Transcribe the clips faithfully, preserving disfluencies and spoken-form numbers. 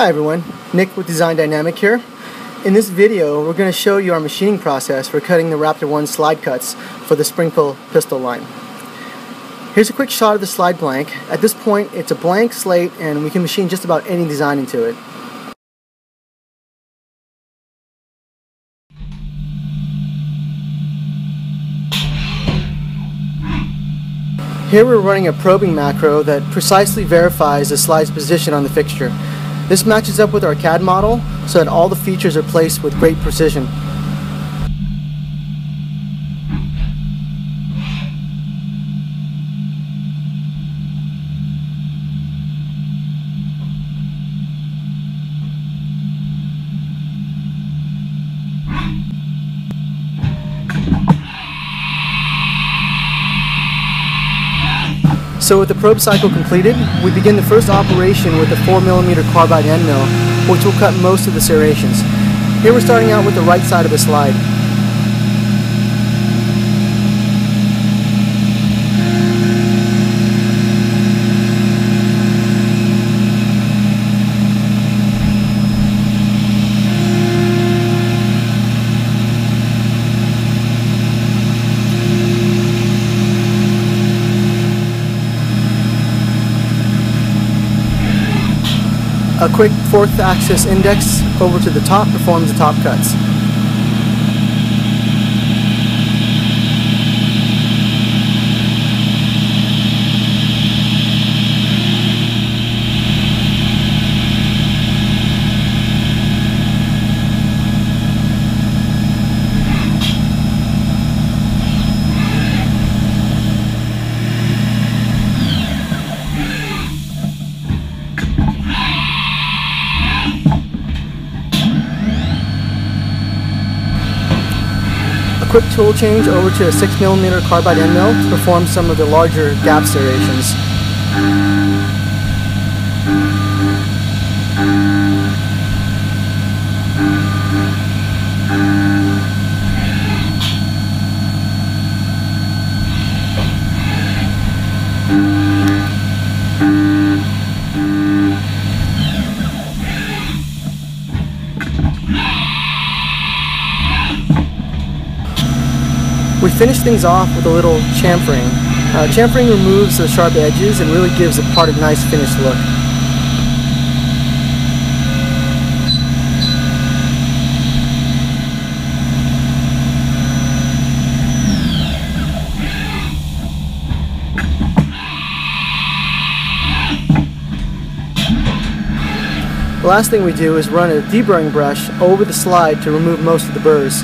Hi everyone, Nick with Design Dynamic here. In this video we're going to show you our machining process for cutting the Raptor One slide cuts for the Springfield pistol line. Here's a quick shot of the slide blank. At this point it's a blank slate and we can machine just about any design into it. Here we're running a probing macro that precisely verifies the slide's position on the fixture. This matches up with our C A D model so that all the features are placed with great precision. So with the probe cycle completed, we begin the first operation with a four millimeter carbide end mill, which will cut most of the serrations. Here we're starting out with the right side of the slide. A quick fourth axis index over to the top performs the top cuts. Quick tool change over to a six millimeter carbide end mill to perform some of the larger gap serrations. We finish things off with a little chamfering. Uh, chamfering removes the sharp edges and really gives the part a nice finished look. The last thing we do is run a deburring brush over the slide to remove most of the burrs.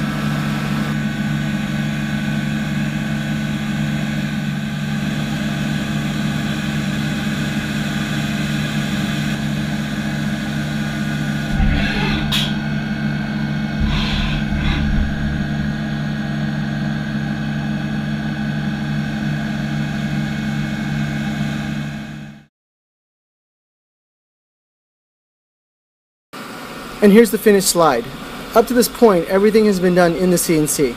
And here's the finished slide. Up to this point, everything has been done in the C N C.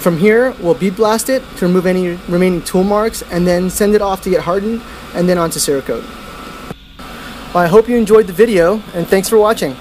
From here, we'll bead blast it to remove any remaining tool marks and then send it off to get hardened and then onto Cerakote. Well, I hope you enjoyed the video and thanks for watching.